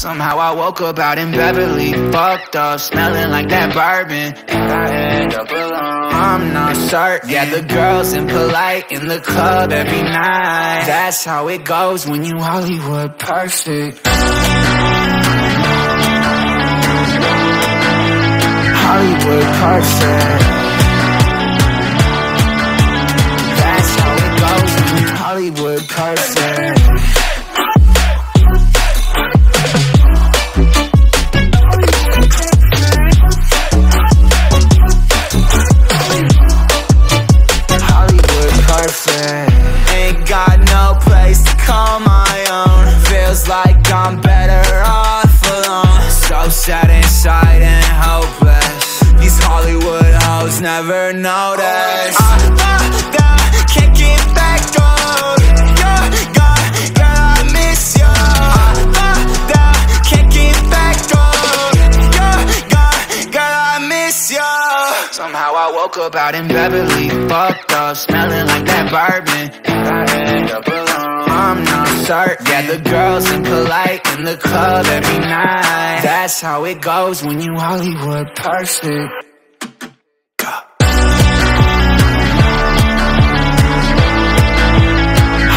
Somehow I woke up out in Beverly, fucked up, smelling like that bourbon, and I end up alone, I'm not certain. Yeah, the girls impolite in the club every night. That's how it goes when you Hollywood perfect. Hollywood perfect. That's how it goes when you Hollywood perfect. Ain't got no place to call my own. Feels like I'm better off alone. So sad inside and hopeless. These Hollywood hoes never notice. I can't get back on. Girl, I miss you. I can't get back on. Girl, I miss you. Somehow I woke up out in Beverly, fucked up, smelling like that bourbon, and I end up alone, I'm not certain. Yeah, the girls impolite in the club every night. That's how it goes when you Hollywood perfect.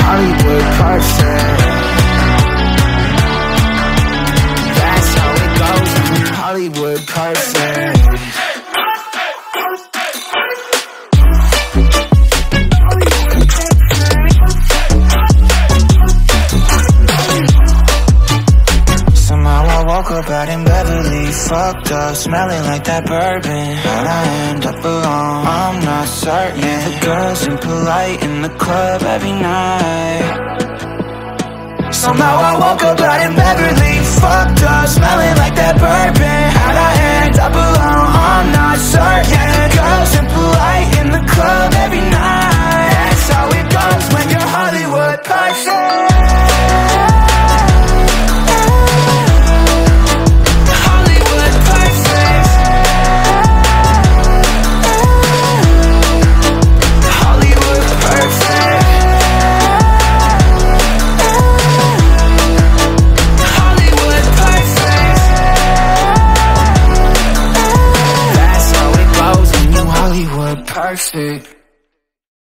Hollywood perfect. That's how it goes when you Hollywood perfect. Out in Beverly, fucked up, smelling like that bourbon, and I end up alone, I'm not certain. Yeah, the girls impolite in the club every night. Somehow I woke up out in Beverly, fucked up, smelling like that bourbon, and I end up alone, I'm not certain. Yeah, the girls impolite in the club every night. That's how it goes when you're Hollywood perfect. Perfect.